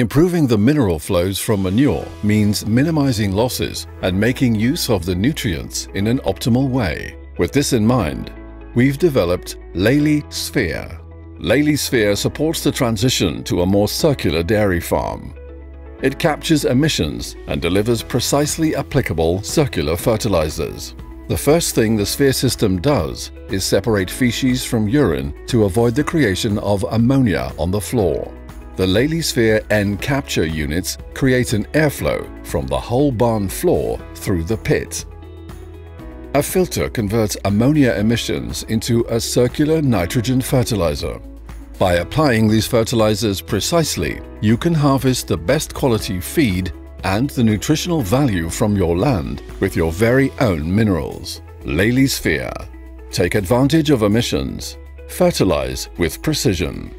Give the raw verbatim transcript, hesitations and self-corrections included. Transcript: Improving the mineral flows from manure means minimizing losses and making use of the nutrients in an optimal way. With this in mind, we've developed Lely Sphere. Lely Sphere supports the transition to a more circular dairy farm. It captures emissions and delivers precisely applicable circular fertilizers. The first thing the Sphere system does is separate feces from urine to avoid the creation of ammonia on the floor. The Lely Sphere N capture units create an airflow from the whole barn floor through the pit. A filter converts ammonia emissions into a circular nitrogen fertilizer. By applying these fertilizers precisely, you can harvest the best quality feed and the nutritional value from your land with your very own minerals. Lely Sphere. Take advantage of emissions. Fertilize with precision.